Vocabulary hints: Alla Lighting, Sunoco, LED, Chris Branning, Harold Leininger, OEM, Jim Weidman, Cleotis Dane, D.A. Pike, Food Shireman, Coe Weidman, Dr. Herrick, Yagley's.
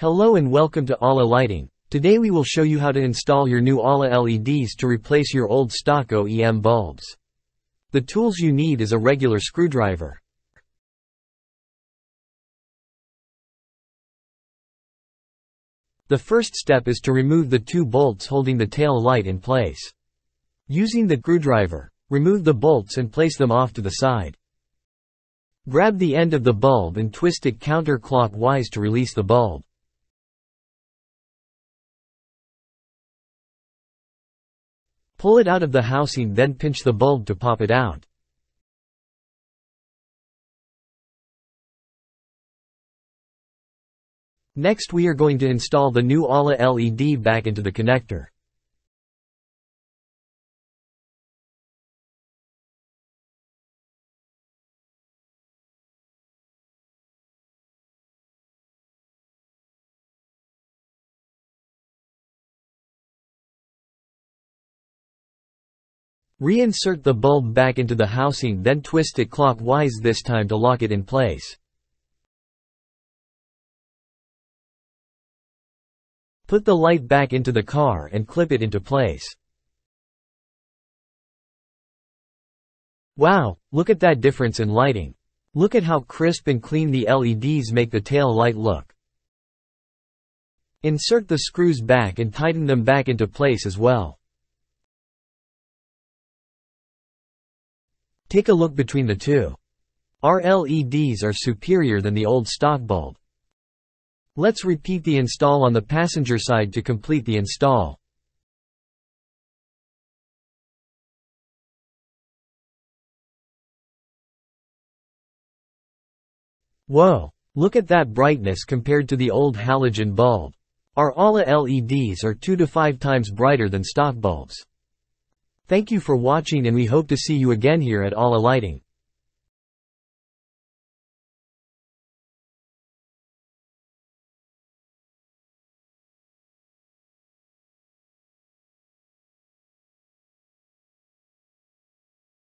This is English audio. Hello and welcome to Alla Lighting. Today we will show you how to install your new Alla LEDs to replace your old stock OEM bulbs. The tools you need is a regular screwdriver, the first step is to remove the two bolts holding the tail light in place. Using the screwdriver, remove the bolts and place them off to the side. Grab the end of the bulb and twist it counterclockwise to release the bulb. Pull it out of the housing, then pinch the bulb to pop it out. Next we are going to install the new Alla LED back into the connector. Reinsert the bulb back into the housing, then twist it clockwise this time to lock it in place. Put the light back into the car and clip it into place. Wow, look at that difference in lighting. Look at how crisp and clean the LEDs make the tail light look. Insert the screws back and tighten them back into place as well. Take a look between the two. Our LEDs are superior than the old stock bulb. Let's repeat the install on the passenger side to complete the install. Whoa! Look at that brightness compared to the old halogen bulb. Our Alla LEDs are 2 to 5 times brighter than stock bulbs. Thank you for watching, and we hope to see you again here at Alla Lighting.